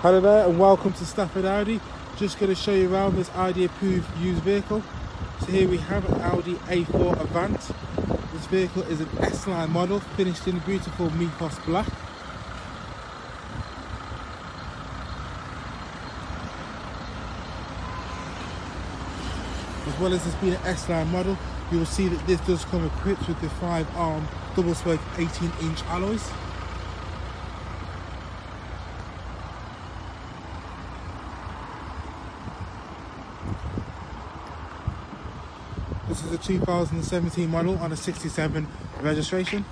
Hello there and welcome to Stafford Audi. Just going to show you around this Audi approved used vehicle. So here we have an Audi A4 Avant. This vehicle is an S-Line model finished in beautiful Mephisto black. As well as this being an S-Line model, you will see that this does come equipped with the 5-arm double-spoke 18-inch alloys. This is a 2017 model on a 67 registration.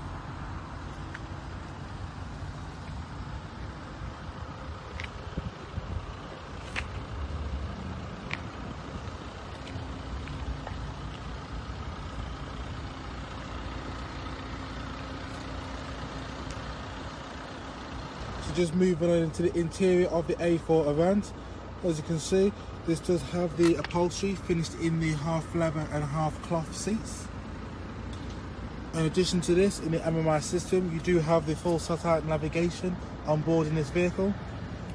So just moving on into the interior of the A4 Avant. As you can see, this does have the upholstery finished in the half leather and half cloth seats. In addition to this, in the MMI system, you do have the full satellite navigation on board in this vehicle,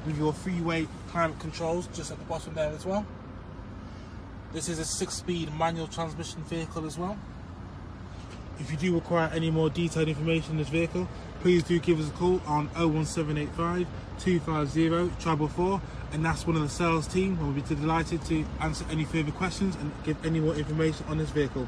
with your three-way climate controls just at the bottom there as well. This is a 6-speed manual transmission vehicle as well. If you do require any more detailed information on this vehicle, please do give us a call on 01785 250 444, and that's one of the sales team. We'll be delighted to answer any further questions and give any more information on this vehicle.